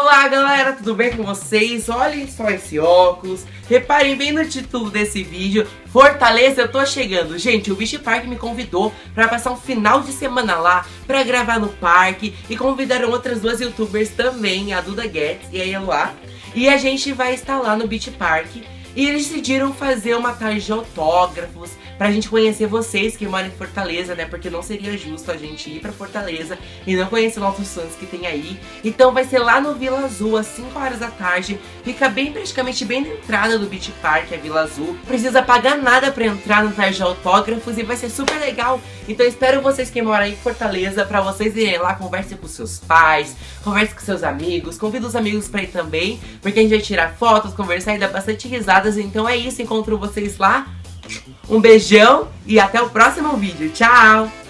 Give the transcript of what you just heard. Olá galera, tudo bem com vocês? Olhem só esse óculos, reparem bem no título desse vídeo, Fortaleza, eu tô chegando. Gente, o Beach Park me convidou pra passar um final de semana lá, pra gravar no parque, e convidaram outras duas youtubers também, a Duda Guedes e a Eliá. E a gente vai estar lá no Beach Park, e eles decidiram fazer uma tarde de autógrafos, pra gente conhecer vocês que moram em Fortaleza, né? Porque não seria justo a gente ir pra Fortaleza e não conhecer nossos fãs que tem aí. Então vai ser lá no Vila Azul, às 5 horas da tarde. Fica bem, praticamente bem na entrada do Beach Park, a Vila Azul. Precisa pagar nada pra entrar no tarde de autógrafos e vai ser super legal. Então espero vocês que moram aí em Fortaleza, pra vocês irem lá, conversem com seus pais, conversem com seus amigos, convida os amigos pra ir também, porque a gente vai tirar fotos, conversar e dar bastante risadas. Então é isso, encontro vocês lá. Um beijão e até o próximo vídeo. Tchau!